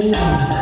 Yeah.